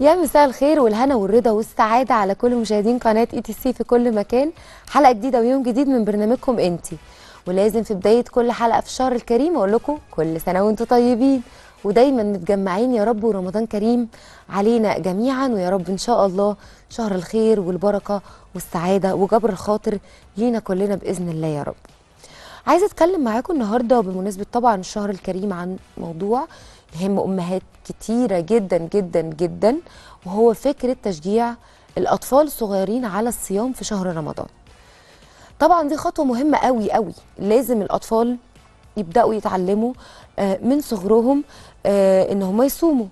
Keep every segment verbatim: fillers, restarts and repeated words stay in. يا مساء الخير والهنا والرضا والسعاده على كل مشاهدين قناه اي تي سي في كل مكان. حلقه جديده ويوم جديد من برنامجكم انتي، ولازم في بدايه كل حلقه في الشهر الكريم اقول لكم كل سنه وانتم طيبين ودايما متجمعين يا رب، ورمضان كريم علينا جميعا، ويا رب ان شاء الله شهر الخير والبركه والسعاده وجبر الخاطر لينا كلنا باذن الله يا رب. عايزه اتكلم معاكم النهارده بمناسبه طبعا الشهر الكريم عن موضوع يهم امهات كتيره جدا جدا جدا، وهو فكره تشجيع الاطفال الصغيرين على الصيام في شهر رمضان. طبعا دي خطوه مهمه قوي قوي، لازم الاطفال يبداوا يتعلموا من صغرهم ان هم يصوموا.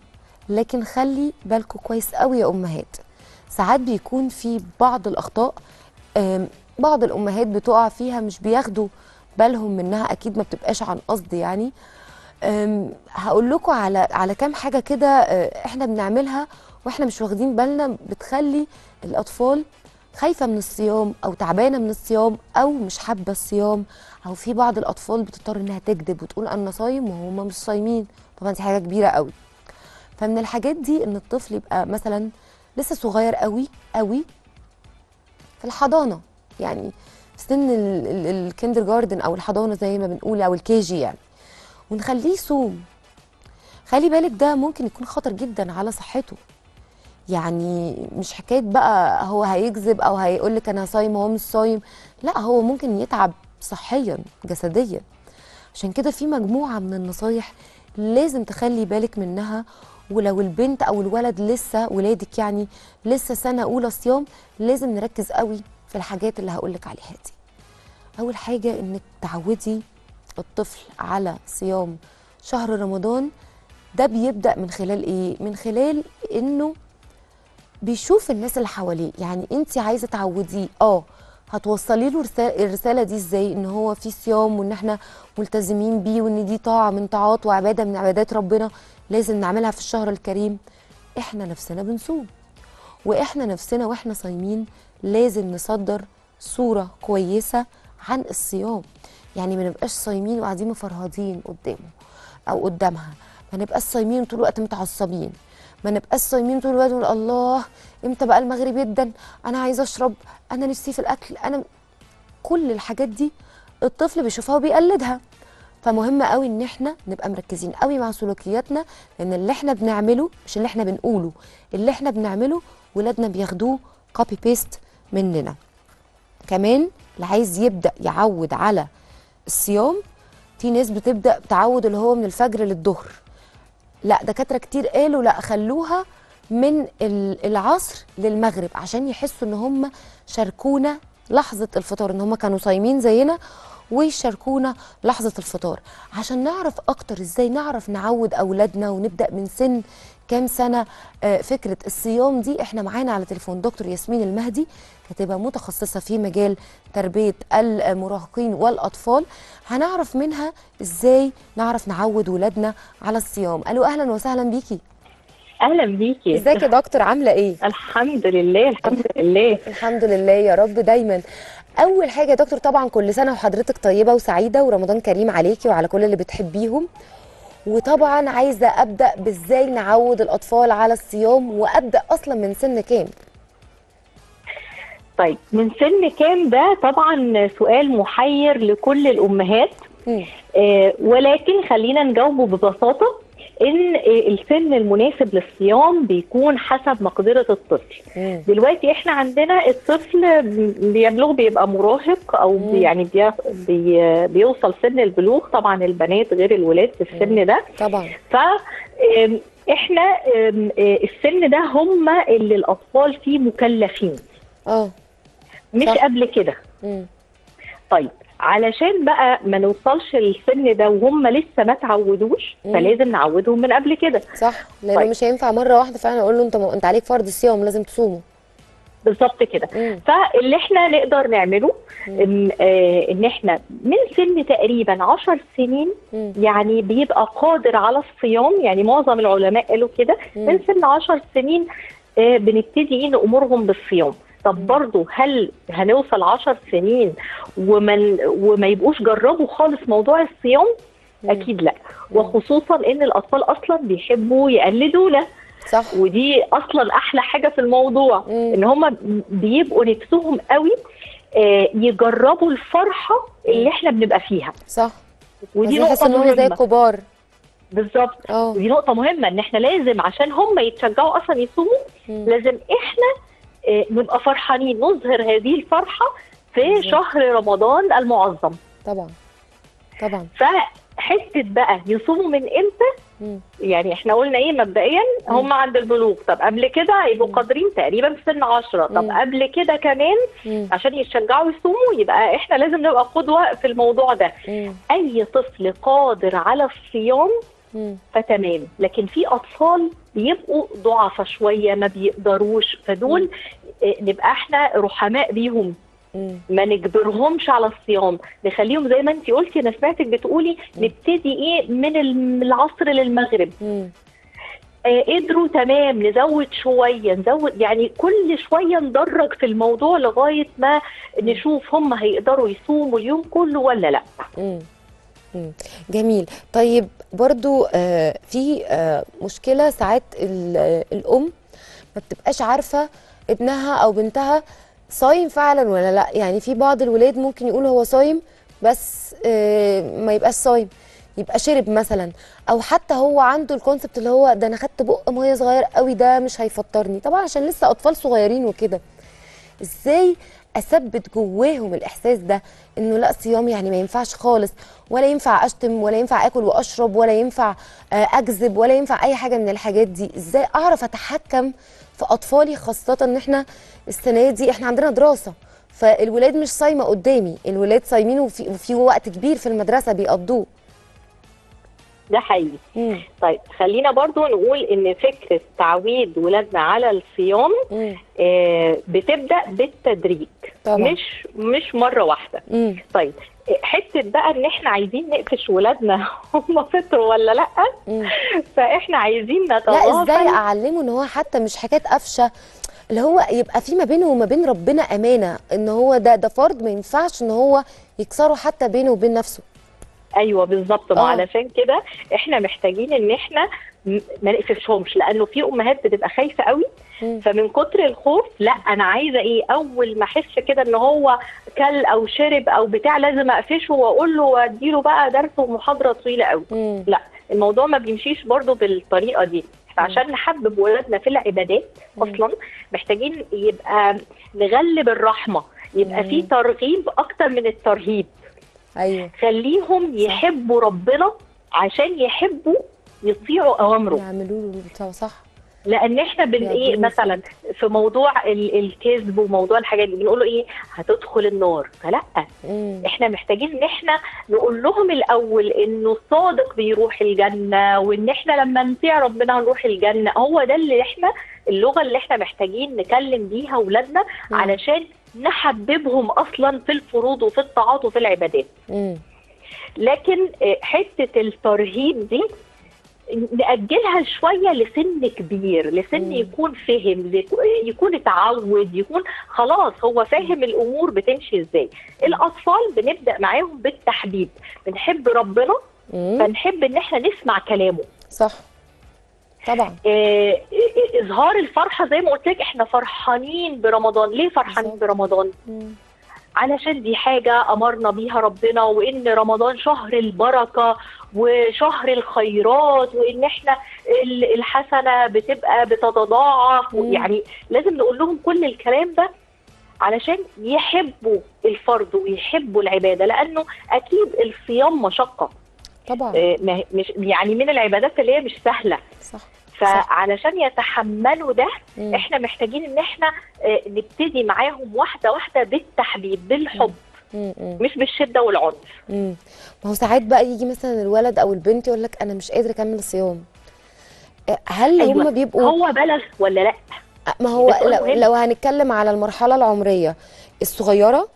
لكن خلي بالكم كويس قوي يا امهات، ساعات بيكون في بعض الاخطاء بعض الامهات بتقع فيها، مش بياخدوا بالهم منها، اكيد ما بتبقاش عن قصد. يعني هقول لكم على على كام حاجه كده احنا بنعملها واحنا مش واخدين بالنا، بتخلي الاطفال خايفه من الصيام او تعبانه من الصيام او مش حابه الصيام، او في بعض الاطفال بتضطر انها تكذب وتقول انا صايم وهم مش صايمين. طبعا دي حاجه كبيره قوي. فمن الحاجات دي ان الطفل يبقى مثلا لسه صغير قوي قوي في الحضانه، يعني في سن الكندر جاردن او الحضانه زي ما بنقول او الكيجي يعني، ونخليه يصوم. خلي بالك ده ممكن يكون خطر جدا على صحته، يعني مش حكايه بقى هو هيكذب او هيقول لك انا صايم وهو مش صايم، لا هو ممكن يتعب صحيا جسديا. عشان كده في مجموعه من النصايح لازم تخلي بالك منها، ولو البنت او الولد لسه ولادك يعني لسه سنه اولى صيام، لازم نركز قوي في الحاجات اللي هقول لك عليها دي. اول حاجه انك تعودي الطفل على صيام شهر رمضان. ده بيبدأ من خلال ايه؟ من خلال انه بيشوف الناس اللي حواليه. يعني انت عايزه تعوديه، اه هتوصلي له الرساله دي ازاي؟ ان هو في صيام وان احنا ملتزمين بيه، وان دي طاعه من طاعات وعباده من عبادات ربنا لازم نعملها في الشهر الكريم. احنا نفسنا بنصوم، واحنا نفسنا واحنا صايمين لازم نصدر صوره كويسه عن الصيام. يعني ما نبقاش صايمين وقاعدين مفرهدين قدامه او قدامها، ما نبقاش صايمين طول الوقت متعصبين، ما نبقاش صايمين طول الوقت ونقول الله امتى بقى المغرب يدن، انا عايزه اشرب، انا نفسي في الاكل، انا كل الحاجات دي الطفل بيشوفها وبيقلدها. فمهم قوي ان احنا نبقى مركزين قوي مع سلوكياتنا، لان اللي احنا بنعمله مش اللي احنا بنقوله، اللي احنا بنعمله ولادنا بياخدوه كوبي بيست مننا. كمان اللي عايز يبدا يعود على الصيام، في ناس بتبدا تعود اللي هو من الفجر للظهر، لا دكاتره كتير قالوا لا خلوها من العصر للمغرب، عشان يحسوا ان هم شاركونا لحظه الفطار، ان هم كانوا صايمين زينا ويشاركونا لحظه الفطار. عشان نعرف اكتر ازاي نعرف نعود اولادنا ونبدا من سن كام سنه فكره الصيام دي، احنا معانا على تليفون دكتور ياسمين المهدي، هتبقى متخصصه في مجال تربيه المراهقين والاطفال. هنعرف منها ازاي نعرف نعود ولادنا على الصيام. الو اهلا وسهلا بيكي. اهلا بيكي، ازيك يا دكتور، عامله ايه؟ الحمد لله الحمد لله الحمد لله يا رب دايما. اول حاجه يا دكتور، طبعا كل سنه وحضرتك طيبه وسعيده ورمضان كريم عليكي وعلى كل اللي بتحبيهم، وطبعا عايزه ابدا بازاي نعود الاطفال على الصيام، وابدا اصلا من سن كام؟ طيب من سن كام ده طبعا سؤال محير لكل الامهات، آه ولكن خلينا نجاوبه ببساطه ان السن المناسب للصيام بيكون حسب مقدره الطفل. مم. دلوقتي احنا عندنا الطفل بيبلغ بيبقى مراهق او مم. يعني بي بيوصل سن البلوغ، طبعا البنات غير الولاد في السن ده طبعا. ف احنا السن ده هم اللي الاطفال فيه مكلفين، اه مش صح. قبل كده. طيب علشان بقى ما نوصلش للسن ده وهم لسه ما تعودوش، فلازم نعودهم من قبل كده صح، لانه طيب. مش هينفع مره واحده فعلا اقول له انت م... انت عليك فرض الصيام لازم تصومه بالظبط كده. مم. فاللي احنا نقدر نعمله ان, آه ان احنا من سن تقريبا عشر سنين، مم. يعني بيبقى قادر على الصيام، يعني معظم العلماء قالوا كده من سن عشر سنين آه بنبتدي نأمرهم بالصيام. طب برضه هل هنوصل عشر سنين وما وما يبقوش جربوا خالص موضوع الصيام؟ اكيد لا، وخصوصا ان الاطفال اصلا بيحبوا يقلدونا، صح. ودي اصلا احلى حاجه في الموضوع مم. ان هم بيبقوا نفسهم قوي يجربوا الفرحه اللي احنا بنبقى فيها. صح. ودي نقطه مهمه زي الكبار بالظبط. ودي نقطه مهمه ان احنا لازم عشان هم يتشجعوا اصلا يصوموا لازم احنا نبقى فرحانين، نظهر هذه الفرحه في مم. شهر رمضان المعظم. طبعا طبعا. فحته بقى يصوموا من امتى؟ مم. يعني احنا قلنا ايه مبدئيا هم عند البلوغ، طب قبل كده يبقوا قادرين تقريبا في سن عشرة، طب مم. قبل كده كمان مم. عشان يتشجعوا يصوموا يبقى احنا لازم نبقى قدوه في الموضوع ده. مم. اي طفل قادر على الصيام مم. فتمام، لكن في اطفال بيبقوا ضعفة شويه ما بيقدروش، فدول اه نبقى احنا رحماء بيهم، ما نجبرهمش على الصيام، نخليهم زي ما انت قلتي، انا سمعتك بتقولي نبتدي ايه من العصر للمغرب. آه قدروا تمام نزود شويه، نزود يعني كل شويه ندرج في الموضوع لغايه ما نشوف هم هيقدروا يصوموا اليوم كله ولا لا. مم. مم. جميل. طيب برضو آه في آه مشكله ساعات الام ما بتبقاش عارفه ابنها او بنتها صايم فعلا ولا لا، يعني في بعض الولاد ممكن يقول هو صايم بس ما يبقاش صايم، يبقى شرب مثلا، او حتى هو عنده الكونسبت اللي هو ده انا خدت بق ميه صغير قوي ده مش هيفطرني، طبعا عشان لسه اطفال صغيرين وكده. ازاي اثبت جواهم الاحساس ده انه لا صيام يعني ما ينفعش خالص، ولا ينفع اشتم ولا ينفع اكل واشرب ولا ينفع اكذب ولا ينفع اي حاجه من الحاجات دي؟ ازاي اعرف اتحكم في اطفالي، خاصه ان احنا السنه دي احنا عندنا دراسه، فالولاد مش صايمه قدامي، الولاد صايمين وفي, وفي وقت كبير في المدرسه بيقضوه. ده حقيقي. مم. طيب خلينا برضو نقول ان فكره تعويد ولادنا على الصيام آه بتبدا بالتدريج، طبعا. مش مش مره واحده. مم. طيب حته بقى ان احنا عايزين نقفش ولادنا هم فطروا ولا لا، مم. فاحنا عايزين نتواصل. لا ازاي اعلمه ان هو حتى مش حكايه قفشه، اللي هو يبقى في ما بينه وما بين ربنا امانه، ان هو ده ده فرض ما ينفعش ان هو يكسره حتى بينه وبين نفسه. ايوه بالظبط. ما علشان كده احنا محتاجين ان احنا ما نقفشهمش، لانه في امهات بتبقى خايفه قوي، فمن كتر الخوف لا انا عايزه ايه اول ما احس كده ان هو كل او شرب او بتاع لازم اقفشه واقول له وادي له بقى درس ومحاضره طويله قوي. مم. لا الموضوع ما بيمشيش برضو بالطريقه دي. فعشان نحبب ولادنا في العبادات اصلا محتاجين يبقى نغلب الرحمه، يبقى في ترغيب اكتر من الترهيب. أيوة. خليهم يحبوا ربنا عشان يحبوا يطيعوا اوامره، يعملوا له صح. لان احنا بن ايه مثلا في موضوع الكذب وموضوع الحاجات دي بنقول له ايه هتدخل النار، فلا مم. احنا محتاجين ان احنا نقول لهم الاول انه الصادق بيروح الجنه، وان احنا لما نطيع ربنا هنروح الجنه. هو ده اللي احنا اللغه اللي احنا محتاجين نكلم بيها اولادنا علشان نحببهم اصلا في الفروض وفي الطاعات وفي العبادات. مم. لكن حته الترهيب دي نأجلها شويه لسن كبير، لسن مم. يكون فهم، يكون اتعود، يكون خلاص هو فاهم الامور بتمشي ازاي. الاطفال بنبدا معاهم بالتحبيب، بنحب ربنا مم. فنحب ان احنا نسمع كلامه. صح طبعا. آه اظهار الفرحه زي ما قلت لك، احنا فرحانين برمضان، ليه فرحانين برمضان؟ مم. علشان دي حاجه امرنا بيها ربنا، وان رمضان شهر البركه وشهر الخيرات، وان احنا الحسنه بتبقى بتتضاعف، يعني لازم نقول لهم كل الكلام ده علشان يحبوا الفرض ويحبوا العباده، لانه اكيد الصيام مشقه. طبعا. آه مش يعني من العبادات اللي هي مش سهله. صح. فعلشان يتحملوا ده مم. احنا محتاجين ان احنا نبتدي معاهم واحده واحده بالتحبيب، بالحب، مم. مم. مش بالشده والعنف. ما هو ساعات بقى يجي مثلا الولد او البنت يقول لك انا مش قادر اكمل الصيام، هل أيوة. هم بيبقوا هو بلغ ولا لا؟ ما هو لو, لو هنتكلم على المرحله العمريه الصغيره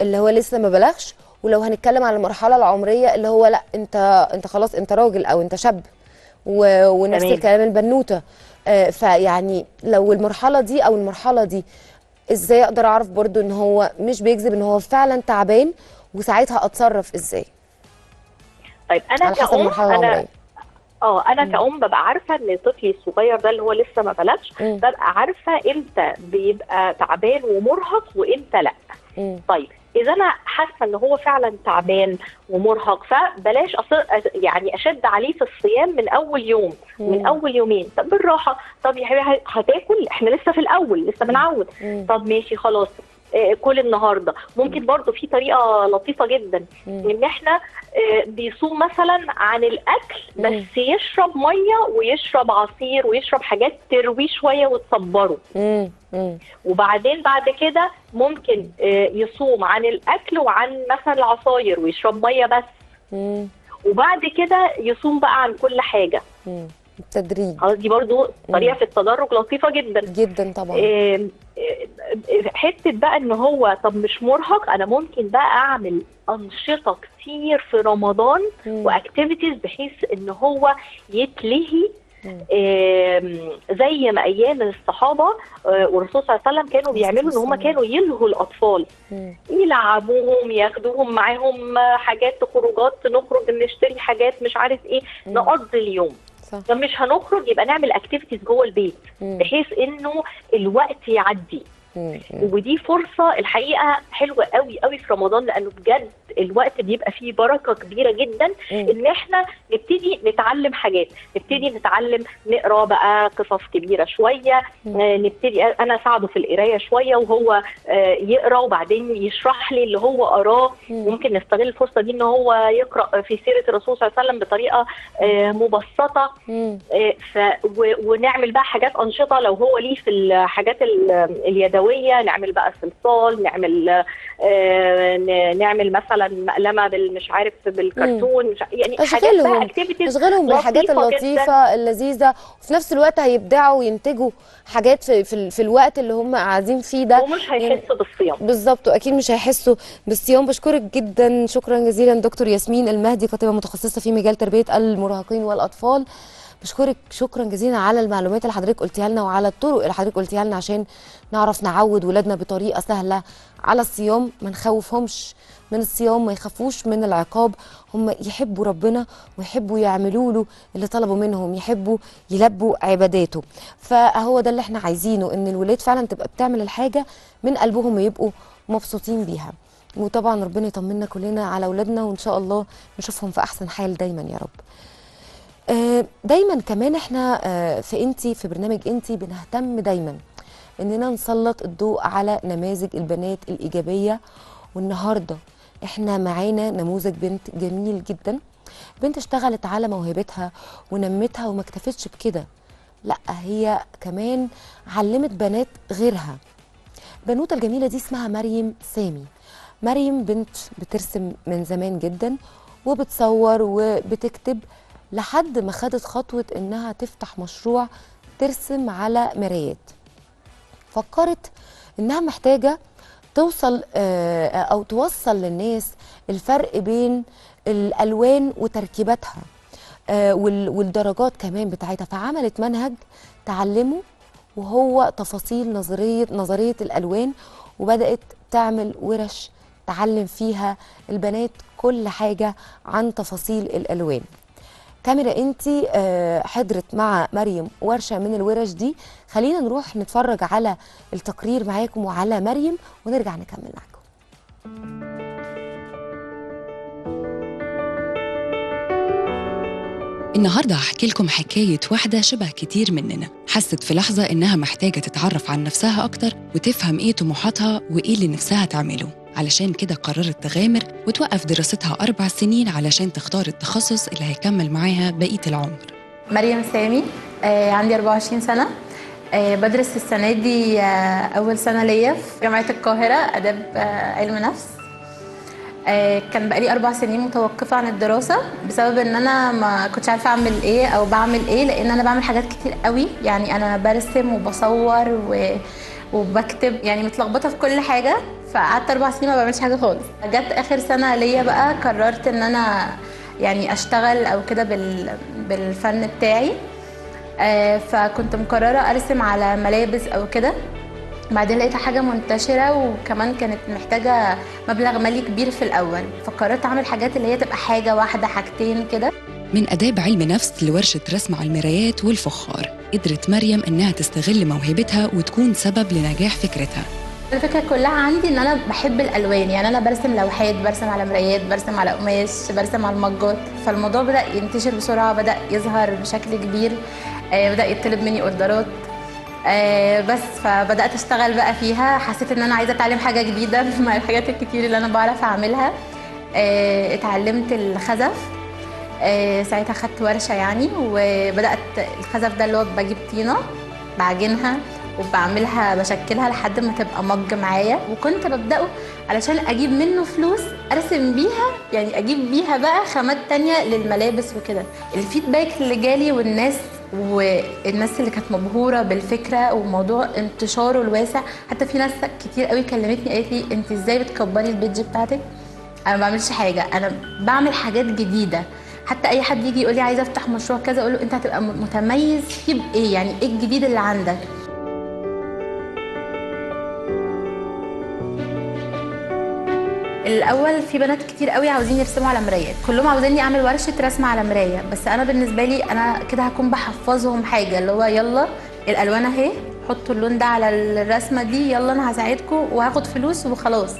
اللي هو لسه ما بلغش، ولو هنتكلم على المرحله العمريه اللي هو لا انت انت خلاص انت راجل او انت شاب، ونفس أمين. الكلام البنوته. آه فيعني لو المرحله دي او المرحله دي ازاي اقدر اعرف برضو ان هو مش بيكذب، ان هو فعلا تعبان، وساعتها اتصرف ازاي؟ طيب انا كأم انا اه انا مم. كأم ببقى عارفه ان طفلي الصغير ده اللي هو لسه ما بلغش ببقى عارفه امتى بيبقى تعبان ومرهق وامتى لا. مم. طيب اذا انا حاسه ان هو فعلا تعبان ومرهق فبلاش يعني اشد عليه في الصيام من اول يوم مم. من اول يومين. طب بالراحه، طب يا حبيبي هتاكل، احنا لسه في الاول لسه بنعود. طب ماشي خلاص كل النهارده. ممكن برضو في طريقه لطيفه جدا ان احنا بيصوم مثلا عن الاكل بس يشرب ميه ويشرب عصير ويشرب حاجات ترويه شويه وتصبره، وبعدين بعد كده ممكن يصوم عن الاكل وعن مثلا العصاير ويشرب ميه بس، وبعد كده يصوم بقى عن كل حاجه بالتدريج. دي برضو طريقه في التدرج لطيفه جدا جدا طبعا. إيه حته بقى ان هو طب مش مرهق، انا ممكن بقى اعمل انشطه كتير في رمضان واكتيفيتيز بحيث ان هو يتلهي زي ما ايام الصحابه والرسول صلى الله عليه وسلم كانوا بيعملوا ان هم كانوا يلهوا الاطفال، يلعبوهم، ياخدوهم معاهم حاجات خروجات، نخرج نشتري حاجات مش عارف ايه، نقضي اليوم. لو مش هنخرج يبقى نعمل اكتيفيتيز جوه البيت بحيث انه الوقت يعدي. ودي فرصه الحقيقه حلوه قوي قوي في رمضان، لانه بجد الوقت بيبقى فيه بركه كبيره جدا ان احنا نبتدي نتعلم حاجات، نبتدي نتعلم نقرا بقى قصص كبيره شويه، نبتدي انا اساعده في القرايه شويه وهو يقرا وبعدين يشرح لي اللي هو قراه. ممكن نستغل الفرصه دي ان هو يقرا في سيره الرسول صلى الله عليه وسلم بطريقه مبسطه، ونعمل بقى حاجات انشطه لو هو ليه في الحاجات اليدويه، نعمل بقى صلصال، نعمل آه نعمل مثلا مقلمه بالمش عارف بالكرتون، مش يعني اشغلهم اشغلهم بالحاجات اللطيفه اللذيذه، وفي نفس الوقت هيبدعوا وينتجوا حاجات في, في, في الوقت اللي هم قاعدين فيه ده، ومش هيحسوا بالصيام. بالظبط، واكيد مش هيحسوا بالصيام. بشكرك جدا، شكرا جزيلا دكتور ياسمين المهدي، كاتبه متخصصه في مجال تربيه المراهقين والاطفال. بشكرك شكرا جزيلا على المعلومات اللي حضرتك قلتيها لنا وعلى الطرق اللي حضرتك قلتيها لنا عشان نعرف نعود ولادنا بطريقه سهله على الصيام، ما نخوفهمش من الصيام، ما يخافوش من العقاب، هم يحبوا ربنا ويحبوا يعملوا له اللي طلبوا منهم، يحبوا يلبوا عباداته. فهو ده اللي احنا عايزينه، ان الولاد فعلا تبقى بتعمل الحاجه من قلبهم ويبقوا مبسوطين بيها. وطبعا ربنا يطمنا كلنا على اولادنا، وان شاء الله نشوفهم في احسن حال دايما يا رب. دايما كمان احنا في انتي في برنامج انتي بنهتم دايما اننا نسلط الضوء على نماذج البنات الايجابيه، والنهارده احنا معانا نموذج بنت جميل جدا، بنت اشتغلت على موهبتها ونمتها وما اكتفتش بكده، لا هي كمان علمت بنات غيرها. البنوته الجميله دي اسمها مريم سامي. مريم بنت بترسم من زمان جدا وبتصور وبتكتب، لحد ما خدت خطوة إنها تفتح مشروع ترسم على مرايات. فكرت إنها محتاجة توصل أو توصل للناس الفرق بين الألوان وتركيباتها والدرجات كمان بتاعتها، فعملت منهج تعلمه وهو تفاصيل نظرية نظرية الألوان، وبدأت تعمل ورش تعلم فيها البنات كل حاجة عن تفاصيل الألوان. كاميرا انتي حضرت مع مريم ورشه من الورش دي، خلينا نروح نتفرج على التقرير معاكم وعلى مريم ونرجع نكمل معاكم. النهارده هحكي لكم حكايه واحده شبه كتير مننا، حست في لحظه انها محتاجه تتعرف عن نفسها اكتر وتفهم ايه طموحاتها وايه اللي نفسها تعمله، علشان كده قررت تغامر وتوقف دراستها أربع سنين علشان تختار التخصص اللي هيكمل معاها بقية العمر. مريم سامي، عندي أربعة وعشرين سنة، بدرس السنة دي أول سنة ليا في جامعة القاهرة آداب علم نفس. كان بقالي أربع سنين متوقفة عن الدراسة بسبب إن أنا ما كنتش عارفة أعمل إيه أو بعمل إيه، لأن أنا بعمل حاجات كتير قوي، يعني أنا برسم وبصور و وبكتب، يعني متلخبطه في كل حاجه، فقعدت اربع سنين ما بعملش حاجه خالص. جت اخر سنه ليا بقى قررت ان انا يعني اشتغل او كده بالفن بتاعي، فكنت مقرره ارسم على ملابس او كده. بعدين لقيتها حاجه منتشره وكمان كانت محتاجه مبلغ مالي كبير في الاول، فقررت اعمل حاجات اللي هي تبقى حاجه واحده حاجتين كده. من أداب علم نفس لورشة رسم على المرايات والفخار، قدرت مريم إنها تستغل موهبتها وتكون سبب لنجاح فكرتها. الفكرة كلها عندي إن أنا بحب الألوان، يعني أنا برسم لوحات، برسم على مرايات، برسم على قماش، برسم على المجات، فالموضوع بدأ ينتشر بسرعة، بدأ يظهر بشكل كبير، بدأ يطلب مني أوردرات، بس فبدأت أشتغل بقى فيها. حسيت إن أنا عايزة أتعلم حاجة جديدة مع الحاجات الكتير اللي أنا بعرف أعملها. اتعلمت الخزف، ساعتها خدت ورشة يعني، وبدأت الخزف ده اللي هو بجيب طينة بعجنها وبعملها بشكلها لحد ما تبقى مج معايا، وكنت ببدأه علشان اجيب منه فلوس ارسم بيها، يعني اجيب بيها بقى خامات تانية للملابس وكده. الفيدباك اللي جالي والناس والناس اللي كانت مبهورة بالفكرة وموضوع انتشاره الواسع، حتى في ناس كتير قوي كلمتني قالت لي انت ازاي بتكبري البيدج بتاعتك؟ انا ما بعملش حاجة، انا بعمل حاجات جديدة. حتى اي حد يجي يقول لي عايزه افتح مشروع كذا اقول له انت هتبقى متميز فيه بايه؟ يعني ايه الجديد اللي عندك؟ الاول في بنات كتير قوي عاوزين يرسموا على مرايات، كلهم عاوزيني اعمل ورشه رسم على مرايه، بس انا بالنسبه لي انا كده هكون بحفظهم حاجه، اللي هو يلا الالوان اهي، حطوا اللون ده على الرسمه دي، يلا انا هساعدكم وهاخد فلوس وخلاص.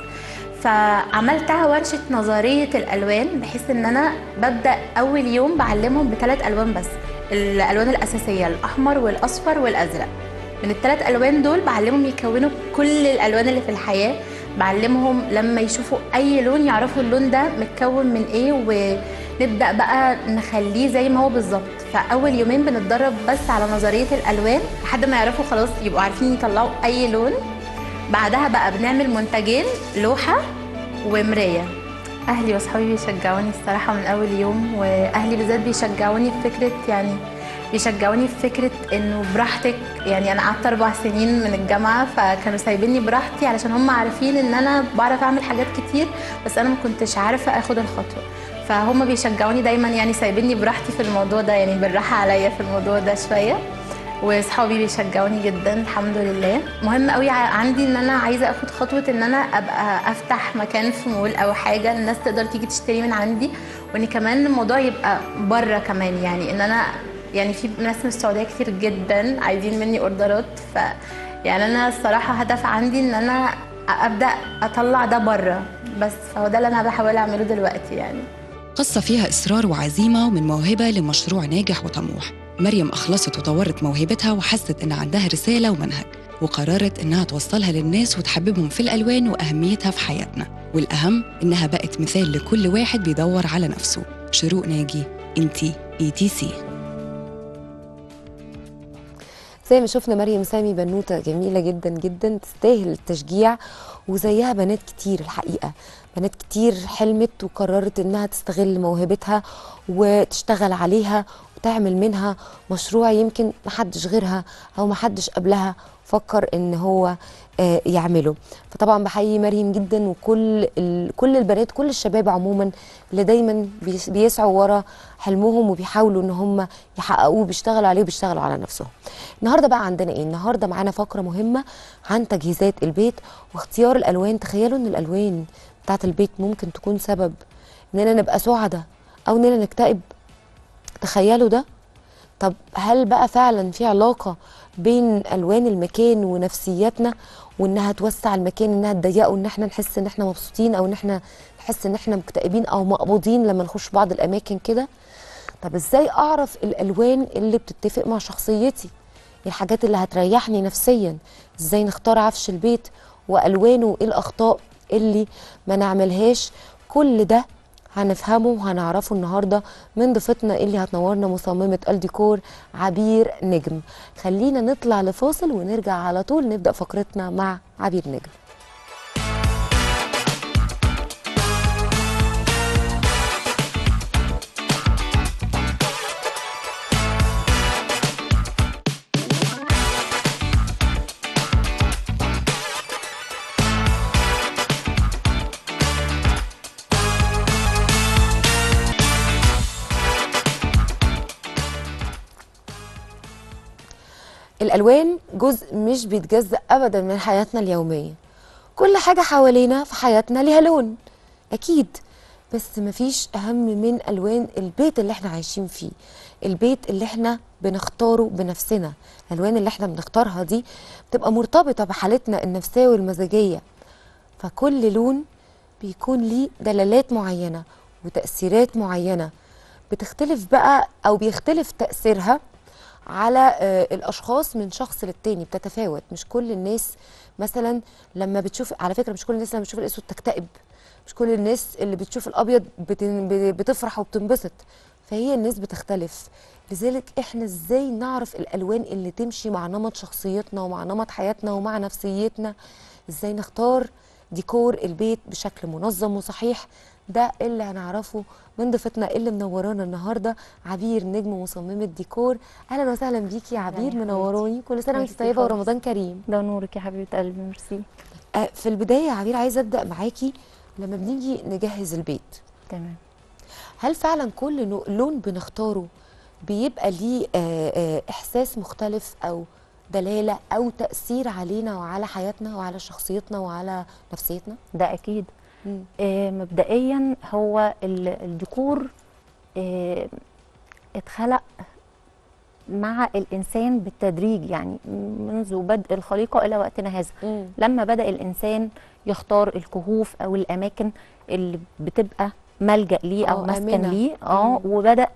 فعملتها ورشة نظرية الألوان، بحيث إن أنا ببدأ أول يوم بعلمهم بثلاث ألوان بس، الألوان الأساسية الأحمر والأصفر والأزرق. من الثلاث ألوان دول بعلمهم يكونوا كل الألوان اللي في الحياة، بعلمهم لما يشوفوا أي لون يعرفوا اللون ده متكون من إيه، ونبدأ بقى نخليه زي ما هو بالظبط. فأول يومين بنتدرب بس على نظرية الألوان لحد ما يعرفوا خلاص، يبقوا عارفين يطلعوا أي لون. بعدها بقى بنعمل منتجين، لوحة ومراية. أهلي وأصحابي بيشجعوني الصراحة من أول يوم، وأهلي بالذات بيشجعوني في فكرة، يعني بيشجعوني في فكرة إنه براحتك. يعني أنا قعدت أربع سنين من الجامعة فكانوا سايبيني براحتي علشان هم عارفين إن أنا بعرف أعمل حاجات كتير، بس أنا ما كنتش عارفة آخد الخطوة، فهم بيشجعوني دايما، يعني سايبيني براحتي في الموضوع ده، يعني بالراحة عليا في الموضوع ده شوية. واصحابي بيشجعوني جدا الحمد لله. مهم قوي عندي ان انا عايزه اخد خطوه ان انا ابقى افتح مكان في مول او حاجه الناس تقدر تيجي تشتري من عندي، وان كمان الموضوع يبقى بره كمان، يعني ان انا يعني في ناس من السعوديه كتير جدا عايزين مني اوردرات، ف يعني انا الصراحه هدف عندي ان انا ابدا اطلع ده بره، بس فهو ده اللي انا بحاول اعمله دلوقتي. يعني قصه فيها اصرار وعزيمه، ومن موهبه لمشروع ناجح وطموح. مريم أخلصت وطورت موهبتها وحست إن عندها رسالة ومنهج، وقررت إنها توصلها للناس وتحببهم في الألوان وأهميتها في حياتنا، والأهم إنها بقت مثال لكل واحد بيدور على نفسه. شروق ناجي، انتي إي تي سي. زي ما شفنا مريم سامي بنوته جميله جدا جدا تستاهل التشجيع، وزيها بنات كتير الحقيقه، بنات كتير حلمت وقررت انها تستغل موهبتها وتشتغل عليها وتعمل منها مشروع يمكن محدش غيرها او محدش قبلها فكر ان هو يعمله. فطبعا بحيي مريم جدا وكل كل البنات، كل الشباب عموما اللي دايما بيسعوا ورا حلمهم وبيحاولوا ان هم يحققوه، بيشتغلوا عليه وبيشتغلوا على نفسهم. النهارده بقى عندنا ايه؟ النهارده معانا فقره مهمه عن تجهيزات البيت واختيار الالوان. تخيلوا ان الالوان بتاعت البيت ممكن تكون سبب اننا نبقى سعداء او اننا نكتئب، تخيلوا ده. طب هل بقى فعلا في علاقه بين الوان المكان ونفسياتنا، وانها توسع المكان، انها تضيقه، وان احنا نحس ان احنا مبسوطين او ان احنا نحس ان احنا مكتئبين او مقبوضين لما نخش بعض الاماكن كده؟ طب ازاي اعرف الالوان اللي بتتفق مع شخصيتي، الحاجات اللي هتريحني نفسيا؟ ازاي نختار عفش البيت والوانه، ايه الاخطاء اللي ما نعملهاش؟ كل ده هنفهمه وهنعرفه النهارده من ضيفتنا اللي هتنورنا، مصممه الديكور عبير نجم. خلينا نطلع لفاصل ونرجع على طول نبدا فقرتنا مع عبير نجم. الألوان جزء مش بيتجزأ أبدا من حياتنا اليومية، كل حاجة حوالينا في حياتنا ليها لون أكيد. بس مفيش أهم من ألوان البيت اللي احنا عايشين فيه، البيت اللي احنا بنختاره بنفسنا. الألوان اللي احنا بنختارها دي بتبقى مرتبطة بحالتنا النفسية والمزاجية، فكل لون بيكون ليه دلالات معينة وتأثيرات معينة بتختلف بقى، أو بيختلف تأثيرها على الأشخاص من شخص للتاني، بتتفاوت. مش كل الناس مثلا لما بتشوف، على فكرة مش كل الناس لما بتشوف الأسود تكتئب، مش كل الناس اللي بتشوف الأبيض بتفرح وبتنبسط، فهي الناس بتختلف. لذلك احنا ازاي نعرف الألوان اللي تمشي مع نمط شخصيتنا ومع نمط حياتنا ومع نفسيتنا، ازاي نختار ديكور البيت بشكل منظم وصحيح، ده اللي هنعرفه من ضيفتنا اللي منورانا النهارده، عبير نجم، مصممه ديكور. اهلا وسهلا بيكي يا عبير، منوراني. كل سنه وانت طيبه ورمضان كريم. ده نورك يا حبيبه قلبي، ميرسي. في البدايه يا عبير عايزه ابدا معاكي، لما بنيجي نجهز البيت تمام، هل فعلا كل لون بنختاره بيبقى ليه احساس مختلف او دلاله او تاثير علينا وعلى حياتنا وعلى شخصيتنا وعلى نفسيتنا؟ ده اكيد. آه مبدئيا هو الديكور آه اتخلق مع الانسان بالتدريج، يعني منذ بدء الخليقه الى وقتنا هذا. م. لما بدا الانسان يختار الكهوف او الاماكن اللي بتبقى ملجا ليه او, أو مسكن ليه، اه وبدا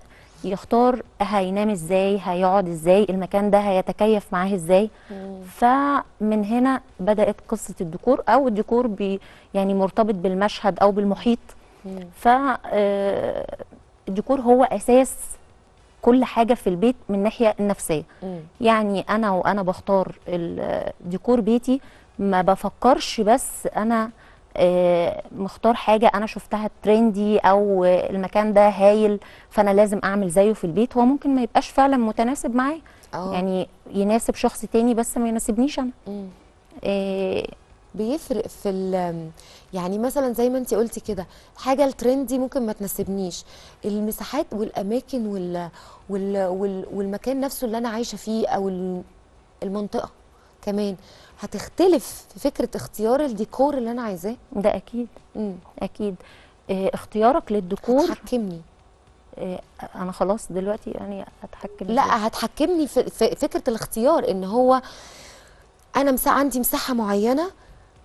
يختار هينام ازاي، هيقعد ازاي، المكان ده هيتكيف معاه ازاي. مم. فمن هنا بدات قصه الديكور، او الديكور بي يعني مرتبط بالمشهد او بالمحيط. فالديكور هو اساس كل حاجه في البيت من الناحيه النفسيه. مم. يعني انا وانا بختار ديكور بيتي ما بفكرش بس انا آه مختار حاجه انا شفتها تريندي او آه المكان ده هايل فانا لازم اعمل زيه في البيت. هو ممكن ما يبقاش فعلا متناسب معايا، يعني يناسب شخص تاني بس ما يناسبنيش انا. آه بيفرق في يعني مثلا زي ما انت قلتي كده، الحاجه التريندي ممكن ما تناسبنيش. المساحات والاماكن وال وال وال والمكان نفسه اللي انا عايشه فيه او المنطقه كمان هتختلف في فكرة اختيار الديكور اللي أنا عايزاه. ده أكيد. مم. أكيد. اه اختيارك للديكور هتحكمني. اه أنا خلاص دلوقتي يعني أتحكم. لا، هتحكمني في فكرة الاختيار، إن هو أنا مساحة، عندي مساحة معينة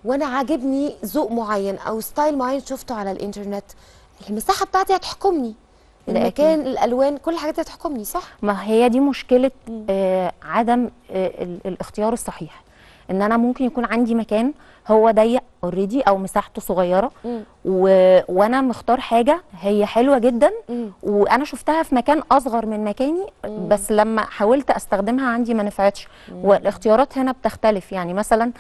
وأنا عاجبني ذوق معين أو ستايل معين شفته على الإنترنت، المساحة بتاعتي هتحكمني، المكان، الالوان، كل الحاجات دي هتحكمني، صح؟ ما هي دي مشكله آه عدم آه الاختيار الصحيح، ان انا ممكن يكون عندي مكان هو ضيق اوريدي او مساحته صغيره و... وانا مختار حاجه هي حلوه جدا. مم. وانا شفتها في مكان اصغر من مكاني. مم. بس لما حاولت استخدمها عندي ما نفعتش. والاختيارات هنا بتختلف، يعني مثلا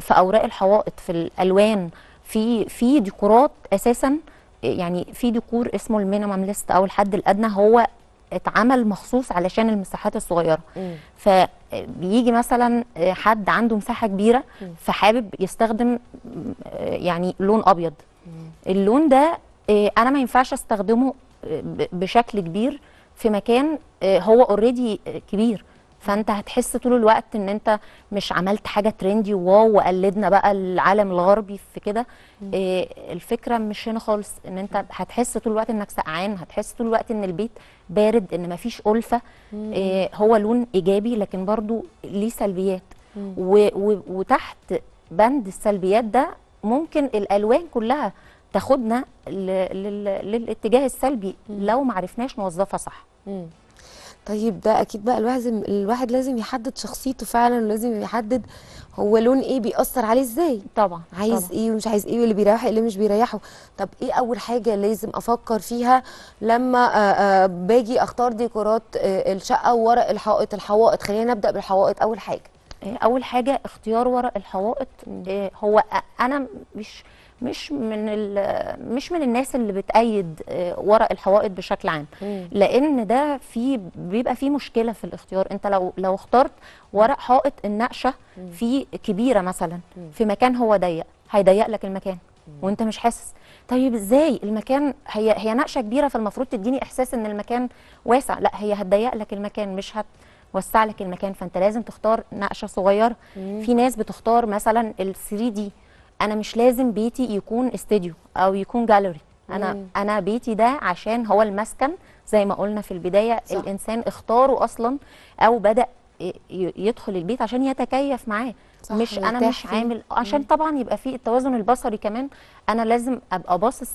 في اوراق الحوائط، في الالوان، في في ديكورات اساسا، يعني في ديكور اسمه المينيمم ليست او الحد الادنى، هو اتعمل مخصوص علشان المساحات الصغيره. م. فبيجي مثلا حد عنده مساحه كبيره، م. فحابب يستخدم يعني لون ابيض. م. اللون ده انا ما ينفعش استخدمه بشكل كبير في مكان هو اوريدي كبير، فانت هتحس طول الوقت ان انت مش عملت حاجه تريندي واو وقلدنا بقى العالم الغربي في كده. إيه الفكره مش هنا خالص، ان انت هتحس طول الوقت انك سقعان، هتحس طول الوقت ان البيت بارد، ان مفيش ألفة. إيه هو لون ايجابي لكن برضو ليه سلبيات، و و وتحت بند السلبيات ده ممكن الالوان كلها تاخدنا للاتجاه السلبي لو ما عرفناش نوظفها صح. مم. طيب ده اكيد بقى الواحد الواحد لازم يحدد شخصيته فعلا، ولازم يحدد هو لون ايه بيأثر عليه ازاي، طبعا عايز طبعًا. ايه ومش عايز ايه، واللي بيريحه اللي مش بيريحه. طب ايه اول حاجه لازم افكر فيها لما آآ آآ باجي اختار ديكورات الشقه وورق الحائط؟ الحوائط، خلينا نبدا بالحوائط. اول حاجه اول حاجه اختيار ورق الحوائط. هو انا مش مش من مش من الناس اللي بتأيد ورق الحوائط بشكل عام، لان ده في بيبقى فيه مشكله في الاختيار. انت لو لو اخترت ورق حائط النقشه فيه كبيره مثلا في مكان هو ضيق، هيضيق لك المكان وانت مش حاسس. طيب ازاي المكان هي هي نقشه كبيره فالمفروض تديني احساس ان المكان واسع؟ لا، هي هتضيق لك المكان مش هت وسع لك المكان، فانت لازم تختار نقشه صغيره. في ناس بتختار مثلا ال ثري دي، انا مش لازم بيتي يكون استوديو او يكون جاليري، انا مم. انا بيتي ده عشان هو المسكن زي ما قلنا في البدايه، صح. الانسان اختاره اصلا او بدا يدخل البيت عشان يتكيف معاه، مش انا مش عامل عشان مم. طبعا يبقى في التوازن البصري كمان. انا لازم ابقى باصص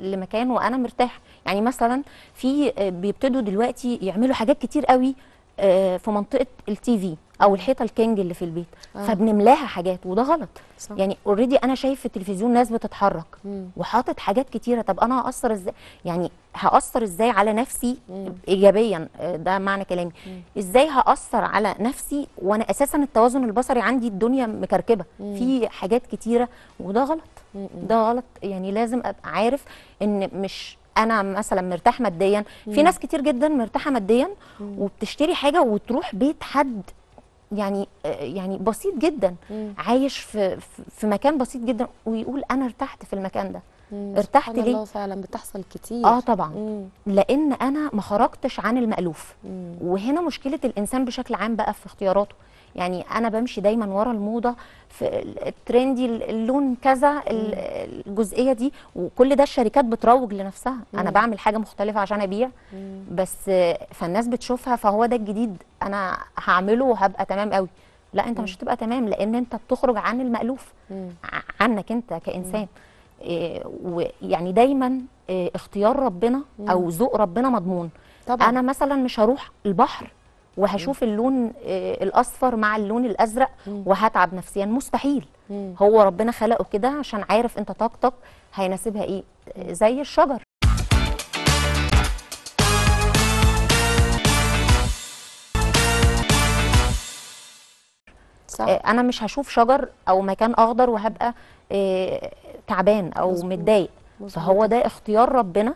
لمكان وانا مرتاح. يعني مثلا في بيبتدوا دلوقتي يعملوا حاجات كتير قوي في منطقه التي في او الحيطه الكينج اللي في البيت، آه. فبنملاها حاجات وده غلط، صح. يعني اوريدي انا شايف في التلفزيون ناس بتتحرك مم. وحاطط حاجات كتيره، طب انا هاثر ازاي؟ يعني هاثر ازاي على نفسي مم. ايجابيا؟ ده معنى كلامي. مم. ازاي هاثر على نفسي وانا اساسا التوازن البصري عندي الدنيا مكركبه مم. في حاجات كتيره وده غلط. مم. ده غلط. يعني لازم ابقى عارف ان مش انا مثلا مرتاح ماديا، في ناس كتير جدا مرتاحه ماديا مم. وبتشتري حاجه وتروح بيت حد يعني يعني بسيط جدا، مم. عايش في في مكان بسيط جدا ويقول انا ارتحت في المكان ده. مم. ارتحت ليه؟ والله فعلا بتحصل كتير. اه طبعا. مم. لان انا ما خرجتش عن المألوف. مم. وهنا مشكله الانسان بشكل عام بقى في اختياراته. يعني انا بمشي دايما ورا الموضه في الترندي، اللون كذا، الجزئيه دي، وكل ده الشركات بتروج لنفسها. مم. انا بعمل حاجه مختلفه عشان ابيع، مم. بس فالناس بتشوفها فهو ده الجديد انا هعمله وهبقى تمام قوي. لا انت مم. مش هتبقى تمام لان انت بتخرج عن المألوف، مم. عنك انت كانسان. إيه ويعني دايما إيه اختيار ربنا مم. او ذوق ربنا مضمون طبعا. انا مثلا مش هروح البحر وهشوف مم. اللون الاصفر مع اللون الازرق مم. وهتعب نفسيا، مستحيل. مم. هو ربنا خلقه كده عشان عارف انت طاقتك هيناسبها ايه، زي الشجر. صح. انا مش هشوف شجر او مكان اخضر وهبقى تعبان او مزبوط. متضايق، فهو ده اختيار ربنا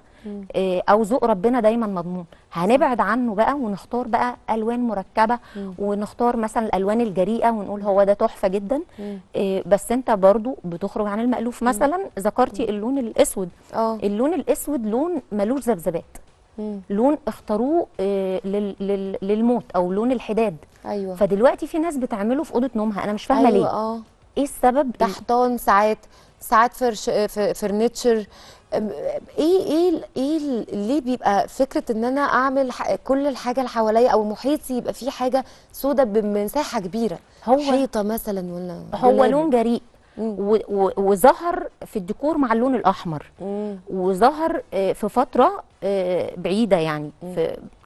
او ذوق ربنا دايما مضمون. هنبعد عنه بقى ونختار بقى الوان مركبه، مم. ونختار مثلا الالوان الجريئه ونقول هو ده تحفه جدا، مم. بس انت برضو بتخرج عن المألوف. مثلا ذكرتي اللون الاسود، أوه. اللون الاسود لون ملوش ذبذبات، لون اختاروه للموت او لون الحداد. ايوه. فدلوقتي في ناس بتعمله في اوضه نومها، انا مش فاهمه أيوة. ليه؟ اه ايه السبب؟ تحتان ساعات ساعات فرش فرنتشر. ايه ايه ايه ليه بيبقى فكره ان انا اعمل كل الحاجه اللي حواليا او محيطي يبقى فيه حاجه سودة بمساحه كبيره، هو حيطه مثلا ولا هو لون جريء وظهر في الديكور مع اللون الاحمر، وظهر في فتره بعيده يعني،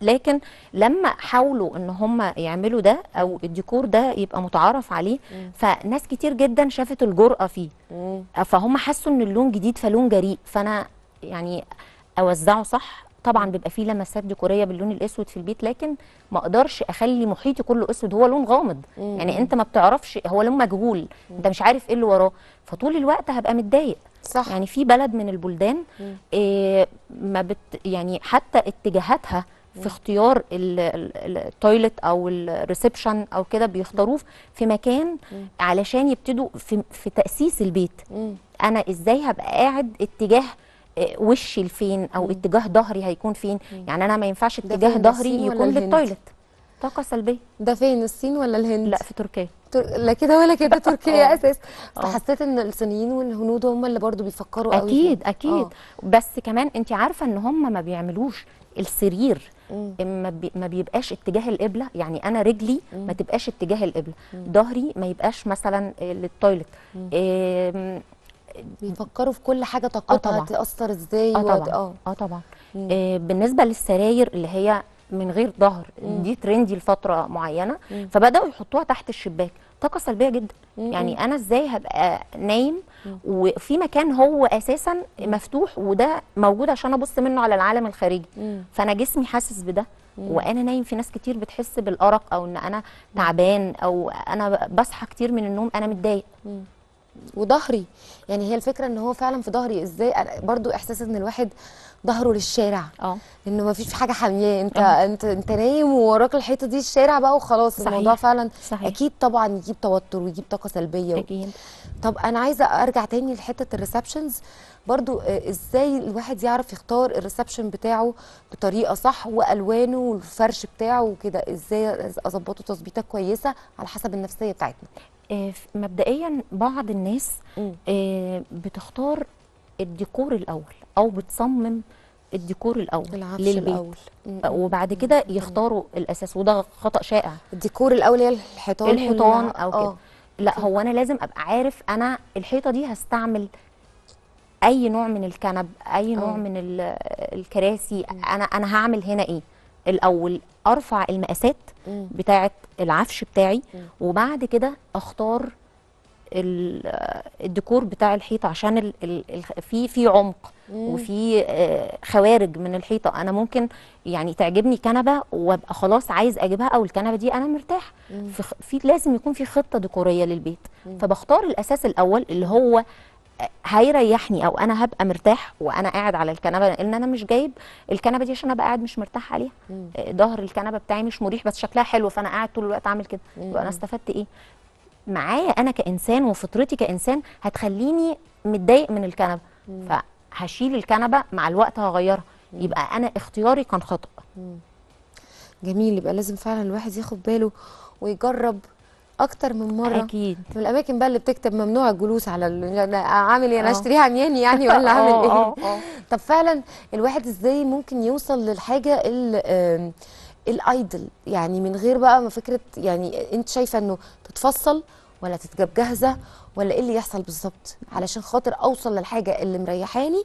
لكن لما حاولوا ان هم يعملوا ده او الديكور ده يبقى متعارف عليه، فناس كتير جدا شافت الجرأه فيه، فهم حسوا ان اللون جديد فلون جريء، فانا يعني اوزعه صح. طبعا بيبقى فيه لمسات ديكوريه باللون الاسود في البيت، لكن ما اقدرش اخلي محيطي كله اسود. هو لون غامض، مم. يعني انت ما بتعرفش، هو لون مجهول، مم. انت مش عارف ايه اللي وراه، فطول الوقت هبقى متضايق، صح. يعني في بلد من البلدان إيه ما بت يعني حتى اتجاهاتها في اختيار التويلت او الريسبشن او كده بيختاروه في مكان علشان يبتدوا في, في تاسيس البيت. مم. انا ازاي هبقى قاعد اتجاه وشي لفين او مم. اتجاه ظهري هيكون فين؟ مم. يعني انا ما ينفعش اتجاه ظهري يكون للتويلت، طاقه سلبيه. ده فين، الصين ولا الهند؟ لا في تركيا. تر... لا كده ولا كده، تركيا اساس. حسيت ان الصينيين والهنود هم اللي برضو بيفكروا قوي. اكيد اكيد. أوه. بس كمان انت عارفه ان هم ما بيعملوش السرير ما, بي... ما بيبقاش اتجاه القبله، يعني انا رجلي مم. ما تبقاش اتجاه القبله، ظهري ما يبقاش مثلا للتويلت. بيفكروا في كل حاجه طاقتها هتأثر ازاي. اه طبعا. اه اه طبعا. آه بالنسبه للسراير اللي هي من غير ظهر، دي ترندي لفتره معينه، مم. فبداوا يحطوها تحت الشباك، طاقه سلبيه جدا. مم. يعني انا ازاي هبقى نايم مم. وفي مكان هو اساسا مفتوح وده موجود عشان ابص منه على العالم الخارجي، مم. فانا جسمي حاسس بده وانا نايم. في ناس كتير بتحس بالارق او ان انا تعبان او انا بصحى كتير من النوم انا متضايق وظهري. يعني هي الفكره ان هو فعلا في ظهري ازاي. برضو احساس ان الواحد ظهره للشارع، اه انه ما فيش حاجه حامياه، انت أوه. انت انت نايم ووراك الحيطه دي الشارع بقى وخلاص. صحيح. الموضوع فعلا صحيح. اكيد طبعا يجيب توتر ويجيب طاقه سلبيه اكيد. طب انا عايزه ارجع تاني لحته الريسبشنز برضو، ازاي الواحد يعرف يختار الريسبشن بتاعه بطريقه صح والوانه والفرش بتاعه وكده، ازاي اظبطه تظبيطه كويسه على حسب النفسيه بتاعتنا؟ مبدئيا بعض الناس بتختار الديكور الأول او بتصمم الديكور الاول للبيت الأول. وبعد كده يختاروا الاساس، وده خطا شائع. الديكور الاول هي الحيطان الحيطان او كده. أوه. لا هو انا لازم ابقى عارف انا الحيطه دي هستعمل اي نوع من الكنب، اي نوع أوه. من الكراسي، انا انا هعمل هنا ايه الاول. ارفع المقاسات بتاعه العفش بتاعي، وبعد كده اختار الديكور بتاع الحيطه، عشان ال ال في في عمق وفي خوارج من الحيطه. انا ممكن يعني تعجبني كنبه وابقى خلاص عايز اجيبها، او الكنبه دي انا مرتاح. في لازم يكون في خطه ديكوريه للبيت، فبختار الاساس الاول اللي هو هيريحني، او انا هبقى مرتاح وانا قاعد على الكنبه، لان انا مش جايب الكنبه دي عشان ابقى قاعد مش مرتاح عليها. ظهر الكنبه بتاعي مش مريح بس شكلها حلو، فانا قاعد طول الوقت اعمل كده، يبقى انا استفدت ايه؟ معايا انا كانسان وفطرتي كانسان هتخليني متضايق من الكنبه، فهشيل الكنبه مع الوقت هغيرها، يبقى انا اختياري كان خطأ. جميل، يبقى لازم فعلا الواحد ياخد باله ويجرب اكتر من مره. اكيد. من الاماكن بقى اللي بتكتب ممنوع الجلوس على ال... عامل ايه انا اشتريها عمياني يعني ولا اعمل ايه؟ أوه أوه. طب فعلا الواحد ازاي ممكن يوصل للحاجه اللي الايدل، يعني من غير بقى ما فكره، يعني انت شايفه انه تتفصل ولا تتجاب جاهزه ولا ايه اللي يحصل بالظبط علشان خاطر اوصل للحاجه اللي مريحاني